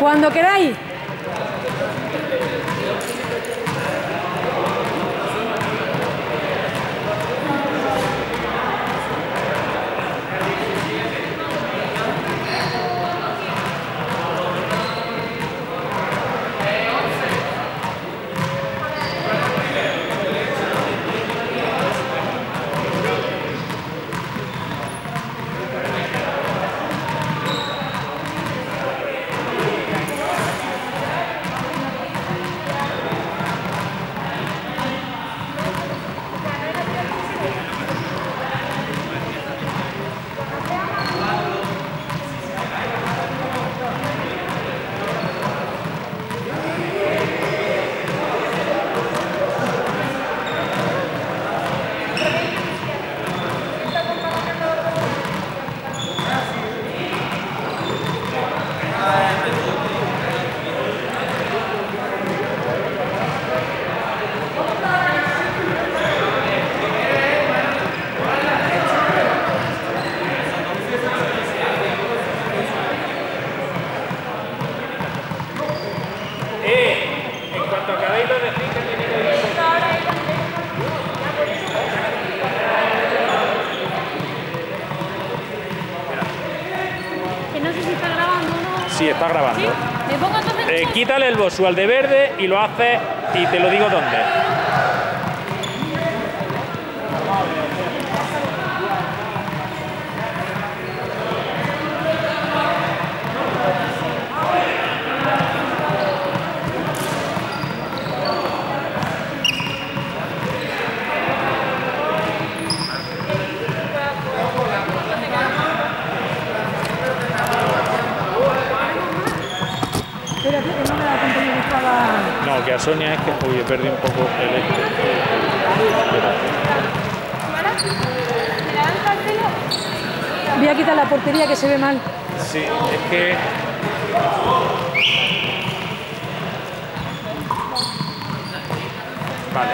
Cuando queráis. Sí, está grabando. ¿Sí? ¿Me pongo entonces? Quítale el bosu al de verde y lo haces y te lo digo dónde. No, que a Sonia es que uy, perdí un poco el este. Voy a quitar la portería que se ve mal. Sí, es que... Vale.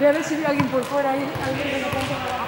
Voy a ver si vi a alguien por fuera ahí. Alguien que no canta.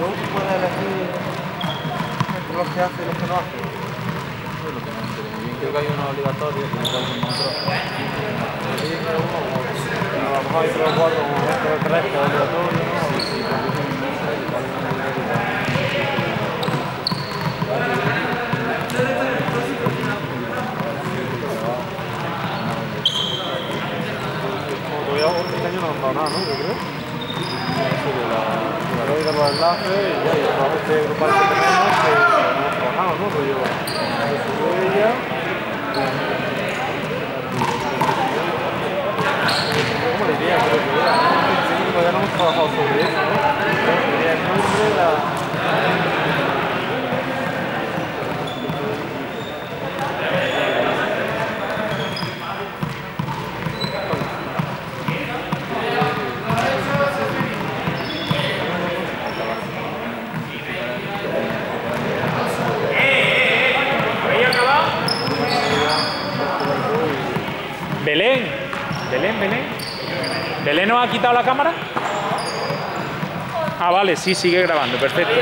yo puedo elegir entre los que hace y los que no hace. Eso es lo que no entiendo bien. Creo que hay uno obligatorio que no está con nosotros. A lo mejor hay otro cuatro como este o tres que es obligatorio. Sí, porque es inmensa y tal vez no es obligatorio. No, no, yo creo. La lógica de los enlaces y ya, y el trabajo de grupal que tenemos, que no hemos trabajado, ¿no? Pero yo, ella. ¿Cómo le diría? Creo que era. Todavía no hemos trabajado sobre eso, ¿no? Sería el nombre, la. Belén, Belén. ¿Belén nos ha quitado la cámara? Ah, vale, sí, sigue grabando, perfecto.